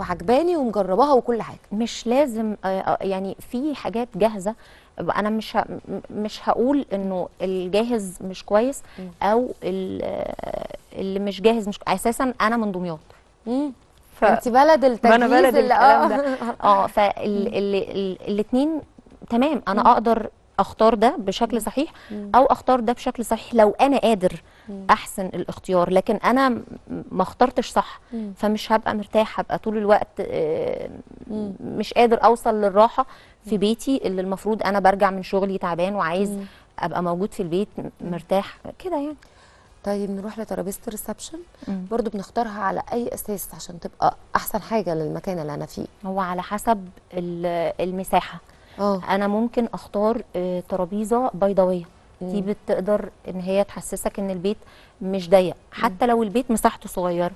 وعجباني ومجرباها وكل حاجه؟ مش لازم يعني في حاجات جاهزه، انا مش مش هقول انه الجاهز مش كويس او اللي مش جاهز مش اساسا. انا من دمياط، ف... انت بلد التجهيز، انا بلد الكلام ده. اه فالاثنين تمام، انا مم. اقدر اختار ده بشكل صحيح مم. او اختار ده بشكل صحيح لو انا قادر مم. احسن الاختيار، لكن انا ما اخترتش صح مم. فمش هبقى مرتاح، هبقى طول الوقت مش قادر اوصل للراحه في بيتي، اللي المفروض انا برجع من شغلي تعبان وعايز مم. ابقى موجود في البيت مرتاح كده يعني. طيب نروح لترابيزه الريسبشن، برضو بنختارها على اي اساس عشان تبقى احسن حاجه للمكان اللي انا فيه؟ هو على حسب المساحه. أوه. انا ممكن اختار ترابيزه بيضاويه، دي بتقدر ان هي تحسسك ان البيت مش ضيق حتى لو البيت مساحته صغيره.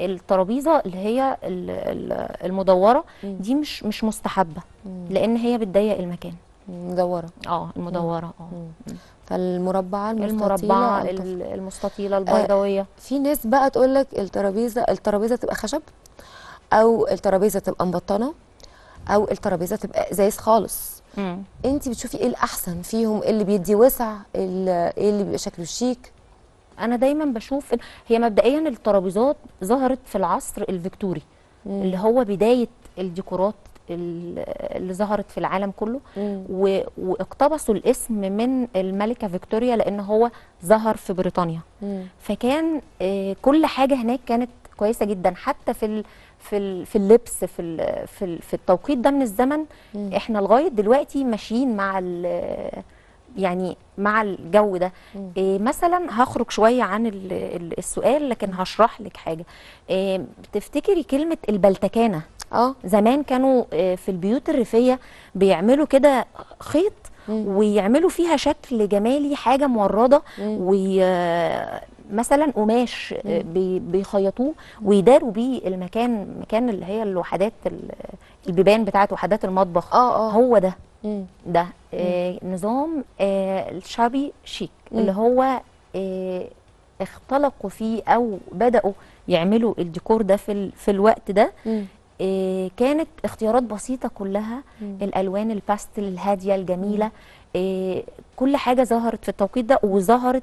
الترابيزه اللي هي المدوره دي مش مش مستحبه، لان هي بتضيق المكان. مدوره اه المدوره اه فالمربعه المربعه المستطيله البيضاويه. في ناس بقى تقول لك الترابيزه الترابيزه تبقى خشب، او الترابيزه تبقى مبطنه، او الترابيزه تبقى ازايز خالص. انت بتشوفي ايه الاحسن فيهم؟ ايه اللي بيدي وسع، ايه اللي بيبقى شكله شيك؟ انا دايما بشوف هي مبدئيا الترابيزات ظهرت في العصر الفيكتوري، مم. اللي هو بدايه الديكورات اللي ظهرت في العالم كله، و... واقتبسوا الاسم من الملكه فيكتوريا، لان هو ظهر في بريطانيا. مم. فكان كل حاجه هناك كانت كويسه جدا، حتى في ال... في في اللبس، في في في التوقيت ده من الزمن. مم. احنا لغايه دلوقتي ماشيين مع يعني مع الجو ده. إيه مثلا هخرج شويه عن السؤال، لكن هشرح لك حاجه. إيه تفتكري كلمه البلتكانه؟ اه زمان كانوا في البيوت الريفيه بيعملوا كده خيط، مم. ويعملوا فيها شكل جمالي، حاجه مورده، وي مثلا قماش بيخيطوه ويداروا بيه المكان، مكان اللي هي الوحدات البيبان بتاعت وحدات المطبخ. اه اه هو ده مم. ده آه نظام آه الشعبي شيك، مم. اللي هو آه اختلقوا فيه او بداوا يعملوا الديكور ده في في الوقت ده. آه كانت اختيارات بسيطه كلها، مم. الالوان الباستل الهاديه الجميله، آه كل حاجه ظهرت في التوقيت ده، وظهرت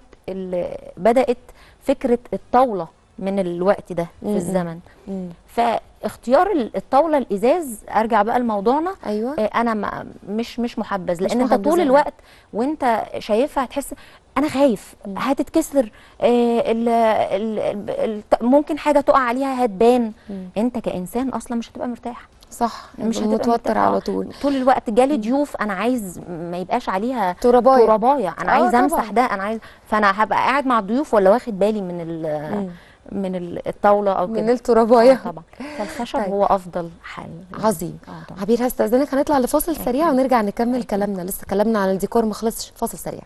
بدأت فكرة الطاولة من الوقت ده في الزمن. مم. فاختيار الطاولة الإزاز، أرجع بقى لموضوعنا. أيوة. أنا ما مش مش محبذ، لأن أنت طول الوقت وأنت شايفها هتحس أنا خايف، مم. هتتكسر، ممكن حاجة تقع عليها، هتبان. مم. أنت كإنسان أصلا مش هتبقى مرتاح، صح؟ مش متوتر على طول، طول الوقت جالي ضيوف، انا عايز ما يبقاش عليها تربايه تربايه، انا عايز امسح ده، انا عايز، فانا هبقى قاعد مع الضيوف ولا واخد بالي من ال من الطاوله او كده من التربايه. طبعا فالخشب طيب. هو افضل حل. عظيم. آه عبير، هستاذنك هنطلع لفاصل سريع ونرجع نكمل كلامنا، لسه كلامنا عن الديكور ما خلصش. فاصل سريع.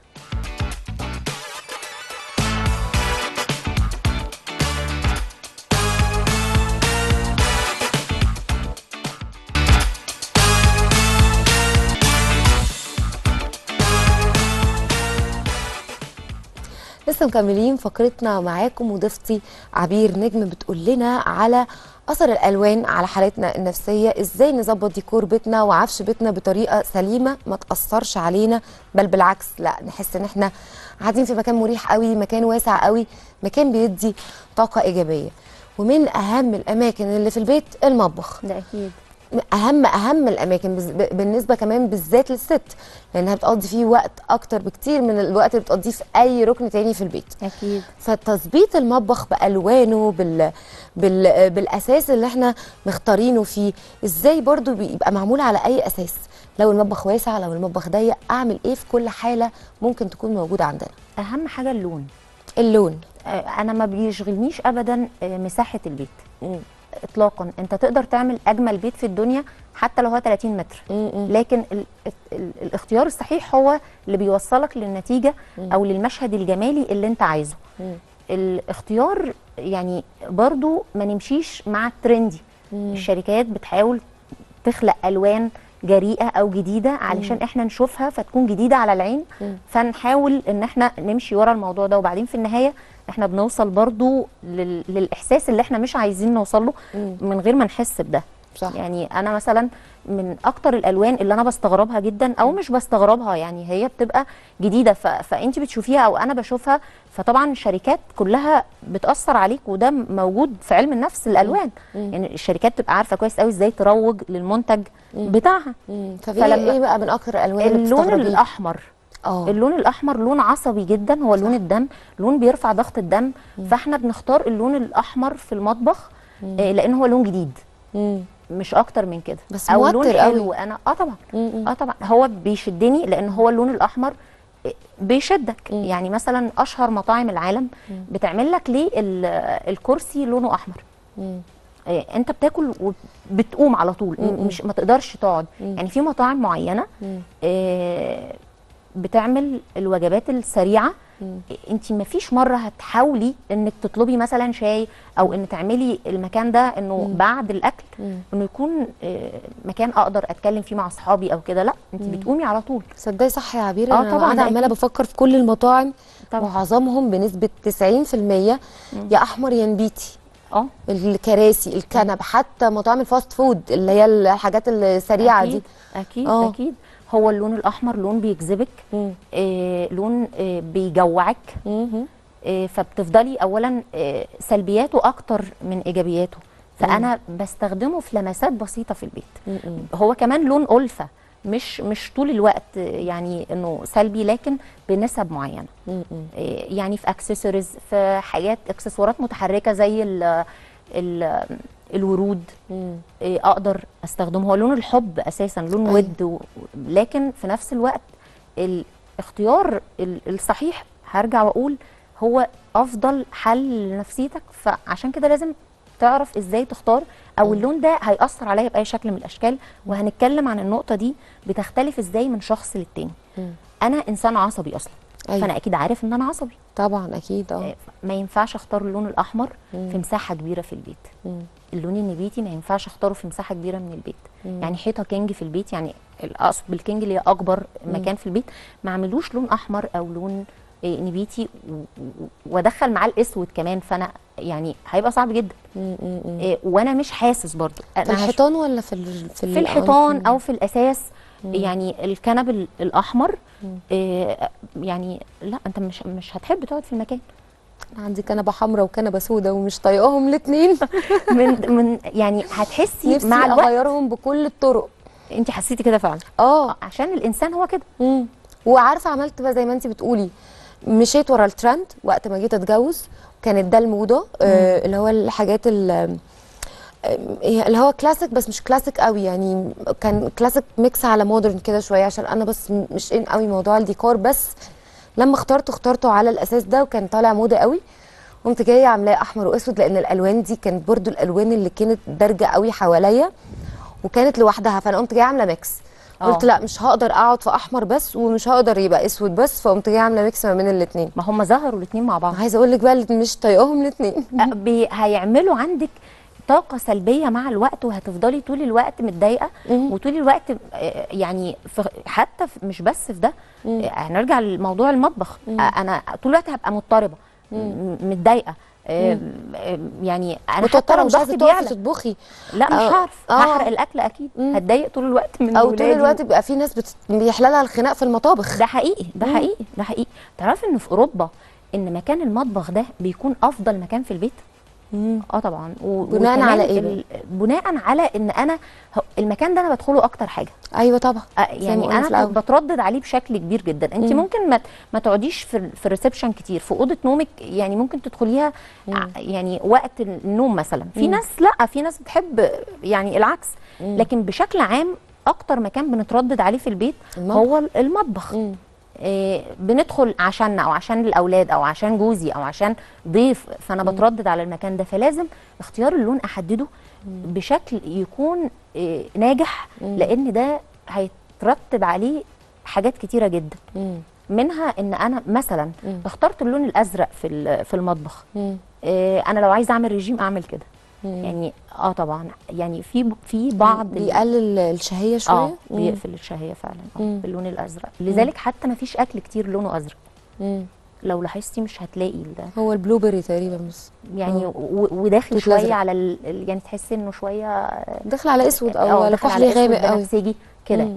لسه مكملين فقرتنا معاكم وضيفتي عبير نجم بتقول لنا على اثر الالوان على حالتنا النفسيه، ازاي نظبط ديكور بيتنا وعفش بيتنا بطريقه سليمه ما تاثرش علينا، بل بالعكس لا نحس ان احنا قاعدين في مكان مريح قوي، مكان واسع قوي، مكان بيدي طاقه ايجابيه. ومن اهم الاماكن اللي في البيت المطبخ، ده اكيد اهم اهم الاماكن بالنسبه كمان بالذات للست، لانها بتقضي فيه وقت اكتر بكتير من الوقت اللي بتقضيه في اي ركن تاني في البيت. اكيد. فتظبيط المطبخ بالوانه بال... بال... بالاساس اللي احنا مختارينه فيه، ازاي برضو بيبقى معمول على اي اساس، لو المطبخ واسع لو المطبخ ضيق اعمل ايه في كل حاله ممكن تكون موجوده عندنا. اهم حاجه اللون. اللون انا ما بيشغلنيش ابدا مساحه البيت م. اطلاقا. انت تقدر تعمل اجمل بيت في الدنيا حتى لو هو ثلاثين متر، لكن ال ال الاختيار الصحيح هو اللي بيوصلك للنتيجه او للمشهد الجمالي اللي انت عايزه. الاختيار يعني برضو ما نمشيش مع الترندي. الشركات بتحاول تخلق الوان جريئه او جديده علشان احنا نشوفها فتكون جديده على العين، فنحاول ان احنا نمشي ورا الموضوع ده، وبعدين في النهايه احنا بنوصل برضو لل... للاحساس اللي احنا مش عايزين نوصل له من غير ما نحس بده. صح. يعني انا مثلا من اكتر الالوان اللي انا بستغربها جدا او مش بستغربها، يعني هي بتبقى جديده ف... فانت بتشوفيها او انا بشوفها، فطبعا الشركات كلها بتاثر عليك، وده موجود في علم النفس الالوان. مم. يعني الشركات تبقى عارفه كويس قوي ازاي تروج للمنتج مم. بتاعها. مم. فلما ايه بقى من اكتر الالوان اللي بتستغربيها؟ اللون الاحمر. أوه. اللون الاحمر لون عصبي جدا، هو صح. لون الدم، لون بيرفع ضغط الدم. مم. فاحنا بنختار اللون الاحمر في المطبخ آه لان هو لون جديد. مم. مش اكتر من كده، بس او لون حلو. انا اه طبعا اه طبعا هو بيشدني لان هو اللون الاحمر بيشدك. مم. يعني مثلا اشهر مطاعم العالم مم. بتعمل لك ليه الكرسي لونه احمر. مم. انت بتاكل وبتقوم على طول، مم. مش ما تقدرش تقعد. مم. يعني في مطاعم معينه آه بتعمل الوجبات السريعه، انت ما فيش مره هتحاولي انك تطلبي مثلا شاي او ان تعملي المكان ده انه مم. بعد الاكل مم. انه يكون مكان اقدر اتكلم فيه مع اصحابي او كده، لا انت مم. بتقومي على طول. صدقي صح يا عبير. اه طبعا انا عماله بفكر في كل المطاعم ومعظمهم بنسبه تسعين في المية يا احمر يا نبيتي. اه الكراسي الكنب، حتى مطاعم الفاست فود اللي هي الحاجات السريعه أكيد. دي اكيد أوه. اكيد هو اللون الاحمر لون بيجذبك، آه، لون آه، بيجوعك، آه، فبتفضلي اولا آه، سلبياته اكتر من ايجابياته، فانا مم. بستخدمه في لمسات بسيطه في البيت. مم. هو كمان لون الفه، مش مش طول الوقت يعني انه سلبي، لكن بنسب معينه. مم. آه، يعني في اكسسوارز، في حاجات اكسسوارات متحركه زي ال ال الورود إيه اقدر استخدمه، هو لون الحب اساسا، لون أيه. ود و... لكن في نفس الوقت الاختيار الصحيح هرجع واقول هو افضل حل لنفسيتك، فعشان كده لازم تعرف ازاي تختار او مم. اللون ده هيأثر عليا باي شكل من الاشكال، وهنتكلم عن النقطه دي بتختلف ازاي من شخص للتاني. مم. انا انسان عصبي اصلا، أيه. فانا اكيد عارف ان انا عصبي طبعا اكيد. اه ما ينفعش اختار اللون الاحمر مم. في مساحه كبيره في البيت. مم. اللون النبيتي ما ينفعش اختاره في مساحه كبيره من البيت. مم. يعني حيطه كينج في البيت، يعني اقصد بالكينج اللي هي اكبر مم. مكان في البيت، ما اعملوش لون احمر او لون نبيتي وادخل معاه الاسود كمان، فانا يعني هيبقى صعب جدا. مم. مم. وانا مش حاسس برضو في الحيطان ولا في ال... في, في الحيطان او في الاساس. مم. يعني الكنب الاحمر آه يعني لا انت مش مش هتحب تقعد في المكان. انا عندي كنبه حمراء وكنبه سوداء ومش طايقاهم الاثنين. من من يعني هتحسي مع الوقت اغيرهم بكل الطرق. انت حسيتي كده فعلا؟ اه عشان الانسان هو كده. امم وعارفه عملت بقى زي ما انت بتقولي، مشيت ورا الترند وقت ما جيت اتجوز، كانت ده الموضه آه اللي هو الحاجات اللي اللي هو كلاسيك بس مش كلاسيك قوي، يعني كان كلاسيك ميكس على مودرن كده شويه، عشان انا بس مش ان قوي موضوع الديكور، بس لما اخترته اخترته على الاساس ده، وكان طالع موضه قوي، قمت جايه عاملاه احمر واسود، لان الالوان دي كانت برضو الالوان اللي كانت دارجه قوي حواليا وكانت لوحدها، فانا قمت جايه عامله ميكس. أوه. قلت لا مش هقدر اقعد في احمر بس ومش هقدر يبقى اسود بس، فقمت جايه عامله ميكس ما بين الاثنين. ما هم ظهروا الاثنين مع بعض. عايزه اقول لك بقى اللي مش طايقاهم الاثنين. هيعملوا عندك طاقه سلبيه مع الوقت، وهتفضلي طول الوقت متضايقه وطول الوقت يعني حتى مش بس في ده. هنرجع لموضوع المطبخ، انا طول الوقت هبقى مضطربه متضايقه يعني، انا حتى لو ضغطي بيعلى تطبخي لا مش هعرف آه. هحرق الاكل اكيد، هتضايق طول الوقت من او ولادي. طول الوقت بيبقى في ناس بت... بيحللها الخناق في المطابخ. ده حقيقي ده مم. حقيقي ده حقيقي. تعرفي ان في اوروبا ان مكان المطبخ ده بيكون افضل مكان في البيت؟ مم. اه طبعا. و... بناء على ايه ال... بناء على ان انا المكان ده انا بدخله اكتر حاجه. ايوه طبعا. آه يعني انا بتردد عليه بشكل كبير جدا. انت مم. ممكن ما ما تقعديش في في الريسبشن كتير، في اوضه نومك يعني ممكن تدخليها مم. يعني وقت النوم مثلا. في مم. ناس لا، في ناس بتحب يعني العكس، مم. لكن بشكل عام اكتر مكان بنتردد عليه في البيت المطبخ. هو المطبخ. مم. بندخل عشاننا او عشان الاولاد او عشان جوزي او عشان ضيف، فانا بتردد على المكان ده، فلازم اختيار اللون احدده بشكل يكون ناجح، لان ده هيترتب عليه حاجات كتيره جدا، منها ان انا مثلا اخترت اللون الازرق في في المطبخ، انا لو عايزه اعمل ريجيم اعمل كده يعني. اه طبعا يعني في في بعض بيقلل الشهيه شويه. اه بيقفل الشهيه فعلا اه باللون الازرق، لذلك حتى ما فيش اكل كتير لونه ازرق. امم لو لاحظتي مش هتلاقي ده، هو البلو بيري تقريبا بس يعني وداخل شويه على ال... يعني تحسي انه شويه داخل على اسود او على كحلي غامق او بنفسجي كده.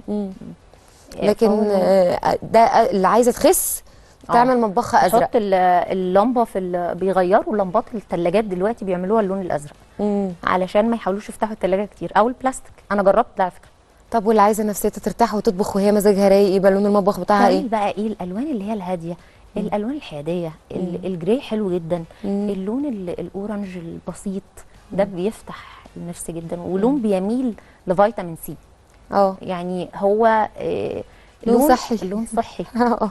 لكن آه ده اللي عايزه تخس تعمل مطبخها ازرق. تحط اللمبه في بيغيروا لمبات الثلاجات دلوقتي بيعملوها اللون الازرق مم. علشان ما يحاولوش يفتحوا الثلاجه كتير، او البلاستيك. انا جربت على فكره. طب واللي عايزه نفسيتها ترتاح وتطبخ وهي مزاجها رايق يبقى لون المطبخ بتاعها ايه؟ بقى ايه الالوان اللي هي الهاديه، مم. الالوان الحياديه، الجراي حلو جدا، مم. اللون الاورنج البسيط ده بيفتح النفس جدا، ولون بيميل لفيتامين سي. اه يعني هو إيه لون صحي، لون صحي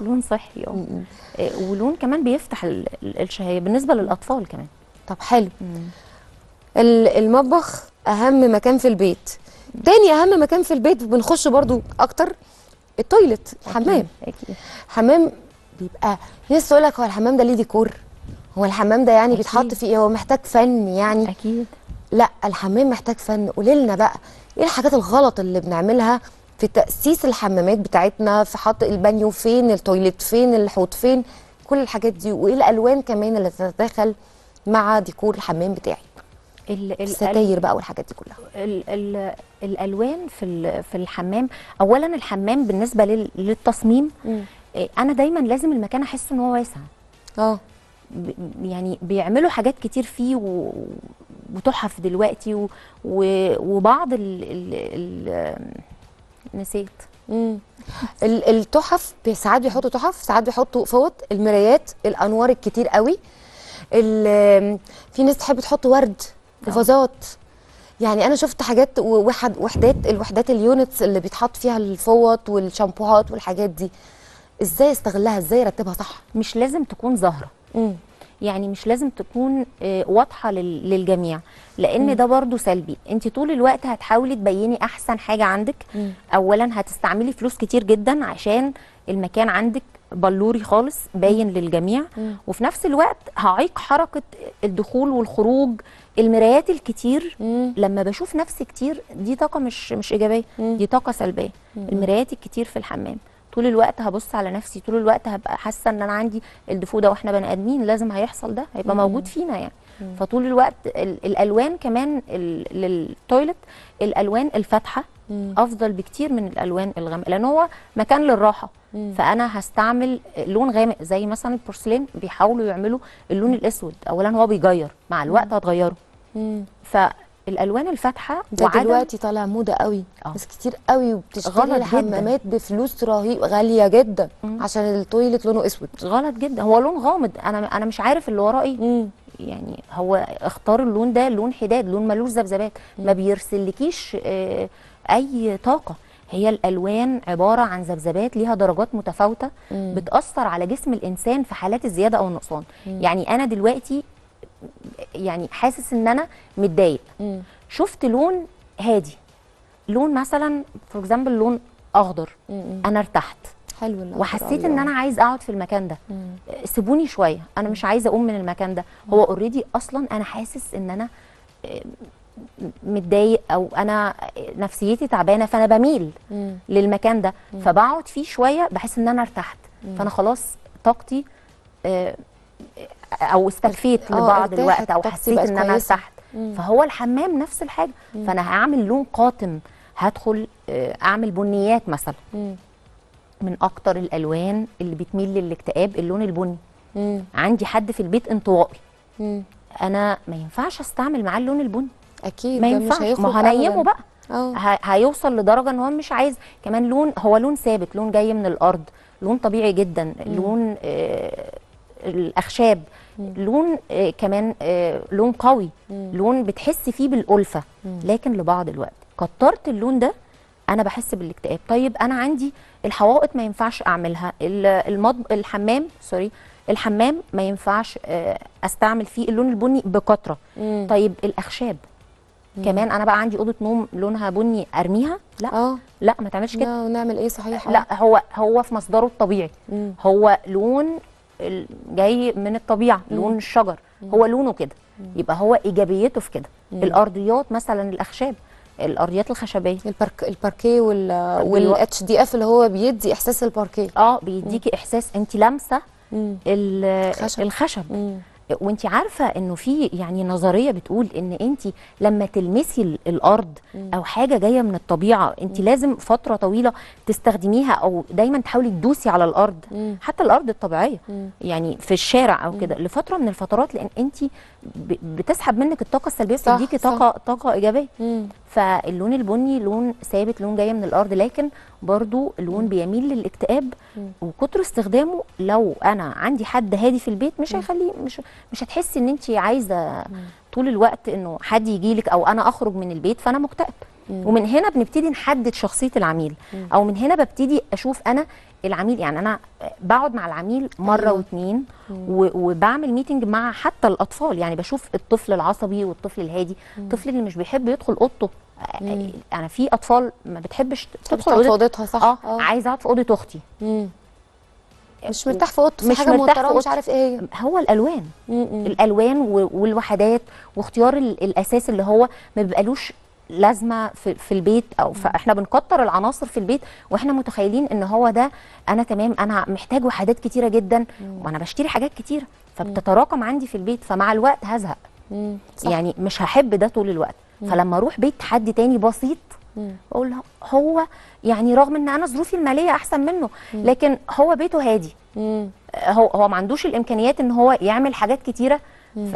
لون صحي اه ولون كمان بيفتح الشهيه بالنسبه للاطفال كمان. طب حلو. المطبخ اهم مكان في البيت. تاني اهم مكان في البيت بنخش برضو اكتر التويلت، الحمام. حمام بيبقى ناس تقول لك هو الحمام ده ليه ديكور، هو الحمام ده يعني بيتحط فيه ايه، هو محتاج فن يعني؟ اكيد لا، الحمام محتاج فن. قولي لنا بقى ايه الحاجات الغلط اللي بنعملها في تأسيس الحمامات بتاعتنا، في حط البانيو فين، التويليت فين، الحوض فين، كل الحاجات دي، وايه الالوان كمان اللي تتداخل مع ديكور الحمام بتاعي، الستاير بقى والحاجات دي كلها. ال ال الالوان في في الحمام. اولا الحمام بالنسبه لل للتصميم، م. انا دايما لازم المكان احس ان هو واسع. اه يعني بيعملوا حاجات كتير فيه و... وتحف دلوقتي و... و... وبعض ال, ال... ال... نسيت. امم التحف ساعات بيحطوا تحف، ساعات بيحطوا فوط، المرايات، الانوار الكتير قوي. في ناس تحب تحط ورد وفازات، يعني انا شفت حاجات وحد وحدات الوحدات اليونتس اللي بيتحط فيها الفوط والشامبوهات والحاجات دي، ازاي استغلها، ازاي ارتبها صح؟ مش لازم تكون زهره، امم يعني مش لازم تكون واضحه للجميع، لان م. ده برضو سلبي. انت طول الوقت هتحاولي تبيني احسن حاجه عندك. م. اولا هتستعملي فلوس كتير جدا عشان المكان عندك بلوري خالص باين للجميع، م. وفي نفس الوقت هعيق حركه الدخول والخروج. المرايات الكتير، م. لما بشوف نفسي كتير دي طاقه مش مش ايجابيه، م. دي طاقه سلبيه. م. المرايات الكتير في الحمام، طول الوقت هبص على نفسي، طول الوقت هبقى حاسه ان انا عندي الدفو ده، واحنا بني ادمين لازم هيحصل ده، هيبقى موجود فينا يعني. مم. فطول الوقت الالوان كمان للتويلت، الالوان الفاتحه افضل بكتير من الالوان الغامقه، لان هو مكان للراحه. مم. فانا هستعمل لون غامق زي مثلا البورسلين، بيحاولوا يعملوا اللون الاسود، اولا هو بيغير مع الوقت، هتغيره. مم. ف الالوان الفاتحه ده دلوقتي طالع موضه قوي، ناس كتير قوي وبتشتري الحمامات بفلوس رهيبه غاليه جدا، مم. عشان التويلت لونه اسود. غلط جدا، هو لون غامض، انا انا مش عارف اللي وراه ايه يعني. هو اختار اللون ده، لون حداد، لون ملوش ذبذبات، ما بيرسلكيش اه اي طاقه. هي الالوان عباره عن ذبذبات ليها درجات متفاوته، مم. بتاثر على جسم الانسان في حالات الزياده او النقصان. مم. يعني انا دلوقتي يعني حاسس ان انا متضايق، شفت لون هادي، لون مثلا فور اكزامبل لون اخضر، مم. انا ارتحت حلو وحسيت ان انا عايز اقعد في المكان ده، مم. سيبوني شويه، انا مش عايزه اقوم من المكان ده، هو اوريدي اصلا انا حاسس ان انا متضايق او انا نفسيتي تعبانه فانا بميل مم. للمكان ده مم. فبقعد فيه شويه بحس ان انا ارتحت مم. فانا خلاص طاقتي آه او استكفيت لبعض الوقت او حسيت ان انا ارتحت. فهو الحمام نفس الحاجه مم. فانا هعمل لون قاتم، هدخل آه اعمل بنيات مثلا. مم. من اكتر الالوان اللي بتميل للاكتئاب اللون البني. مم. عندي حد في البيت انطوائي، انا ما ينفعش استعمل معاه اللون البني اكيد، ما ينفعش، ما هنيمه بقى أوه. هيوصل لدرجه ان هو مش عايز كمان. لون هو لون ثابت، لون جاي من الارض، لون طبيعي جدا، مم. لون آه الاخشاب، مم. لون آه كمان آه لون قوي، مم. لون بتحس فيه بالالفه، مم. لكن لبعض الوقت كترت اللون ده انا بحس بالاكتئاب. طيب انا عندي الحوائط ما ينفعش اعملها، المطبخ الحمام سوري الحمام ما ينفعش استعمل فيه اللون البني بكتره. مم. طيب الاخشاب مم. كمان انا بقى عندي اوضه نوم لونها بني ارميها؟ لا أوه. لا ما تعملش كده. ونعمل ايه صحيح؟ لا هو هو في مصدره الطبيعي، مم. هو لون جاي من الطبيعه، مم. لون الشجر، مم. هو لونه كده، يبقى هو ايجابيته في كده. الارضيات مثلا الاخشاب، الارضيات الخشبيه، البارك الباركيه والاتش دي اف اللي هو بيدي احساس الباركيه، اه بيديكي مم. احساس انت لامسه الخشب, الخشب. وانت عارفه انه في يعني نظريه بتقول ان انت لما تلمسي الارض مم. او حاجه جايه من الطبيعه انت مم. لازم فتره طويله تستخدميها، او دايما تحاولي تدوسي على الارض، مم. حتى الارض الطبيعيه، مم. يعني في الشارع او كده لفتره من الفترات، لان انت بتسحب منك الطاقه السلبيه بتديكي طاقه طاقه ايجابيه. مم. فاللون البني لون ثابت، لون جاي من الارض، لكن برضو لون بيميل للاكتئاب، وكتر استخدامه لو انا عندي حد هادي في البيت مش هيخليه، مش مش هتحسي ان انت عايزه طول الوقت انه حد يجيلك او انا اخرج من البيت فانا مكتئب. ومن هنا بنبتدي نحدد شخصيه العميل، او من هنا ببتدي اشوف انا العميل، يعني انا بقعد مع العميل مره واثنين وبعمل ميتنج مع حتى الاطفال، يعني بشوف الطفل العصبي والطفل الهادي، الطفل اللي مش بيحب يدخل اوضته. انا يعني في اطفال ما بتحبش تدخل اوضتها، صح؟ اه عايزه اقعد في اوضه اختي، مم. مش مرتاح في اوضته، مش مرتاح، مش عارف ايه هو الالوان، مم. الالوان والوحدات واختيار الاساس اللي هو ما بيبقالوش لازمه في, في البيت، او فاحنا بنكتر العناصر في البيت واحنا متخيلين ان هو ده انا تمام، انا محتاج وحدات كتيره جدا، مم. وانا بشتري حاجات كتيره فبتتراكم عندي في البيت، فمع الوقت هزهق، مم. يعني مش هحب ده طول الوقت. مم. فلما اروح بيت حد تاني بسيط اقول هو يعني رغم ان انا ظروفي الماليه احسن منه، مم. لكن هو بيته هادي، مم. هو هو ما عندوش الامكانيات ان هو يعمل حاجات كتيره،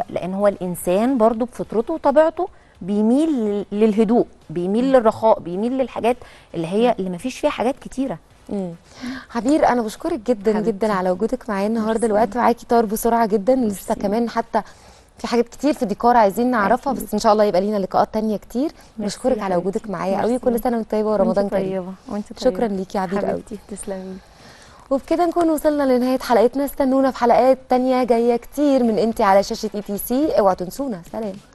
لان هو الانسان برضو بفطرته وطبيعته بيميل للهدوء، بيميل مم. للرخاء، بيميل للحاجات اللي هي اللي ما فيش فيها حاجات كتيره. امم عبير انا بشكرك جدا حبيبتي. جدا على وجودك معايا النهارده. الوقت معاكي طار بسرعه جدا، لسه كمان حتى في حاجات كتير في ديكور عايزين نعرفها، بس ان شاء الله يبقى لينا لقاءات تانية كتير. بشكرك على وجودك معايا قوي، كل سنه وانت طيبه ورمضان كريم. شكرا ليكي يا عبير قوي، تسلمي. وبكده نكون وصلنا لنهايه حلقتنا، استنونا في حلقات تانية جايه كتير من انت على شاشه اي تي سي، اوعوا تنسونا. سلام.